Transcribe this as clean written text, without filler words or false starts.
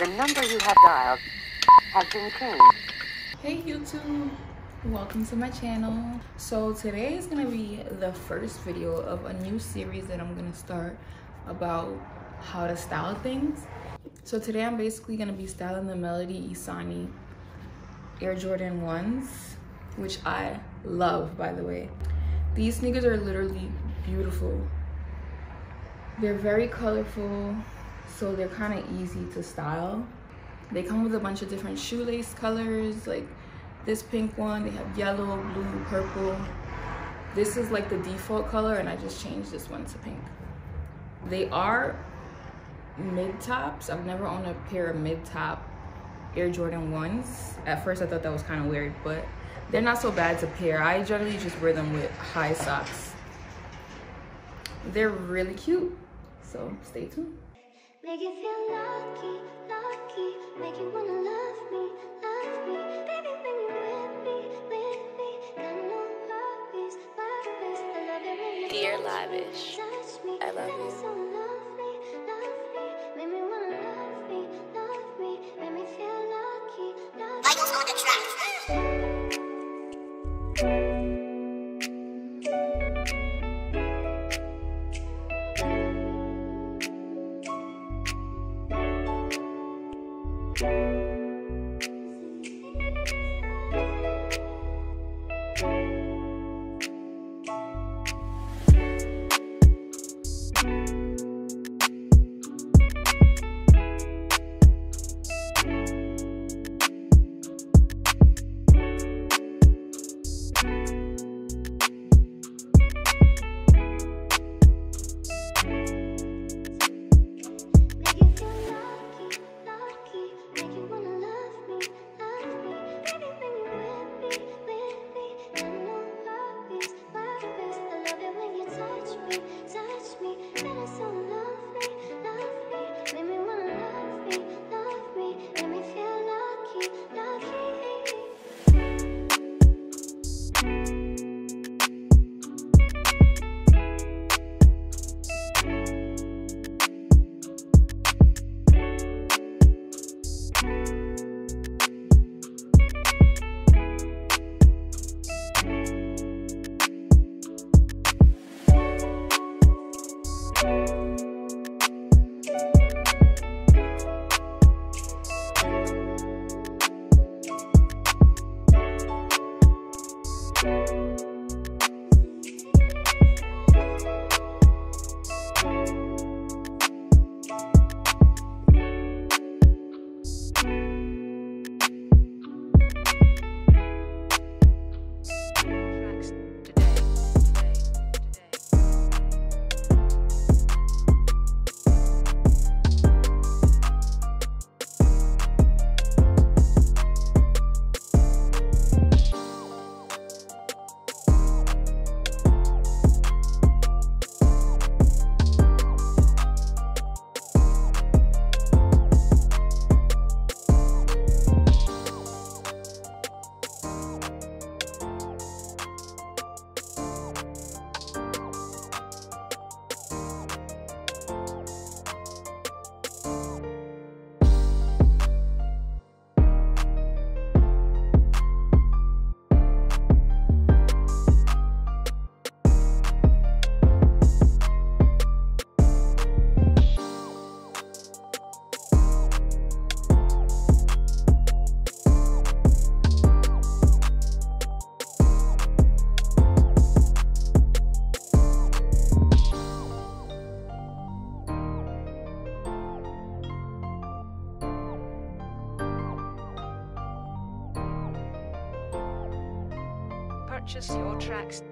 The number you have dialed has been changed. Hey YouTube, welcome to my channel. So today is gonna be the first video of a new series that I'm gonna start about how to style things. So today I'm basically gonna be styling the Melody Ehsani Air Jordan 1s, which I love, by the way. These sneakers are literally beautiful. They're very colorful, so they're kind of easy to style. They come with a bunch of different shoelace colors, like this pink one. They have yellow, blue, purple. This is like the default color, and I just changed this one to pink. They are mid-tops. I've never owned a pair of mid-top Air Jordan 1s. At first I thought that was kind of weird, but they're not so bad to pair. I generally just wear them with high socks. They're really cute, so stay tuned. Make you feel lucky, lucky, make you wanna love me, baby, when you're with me, got no worries, worries, I love you when you Dear Lavish, I love you. So love me, wanna love me, make me feel lucky, lucky. Michael's on the track. Purchase your tracks.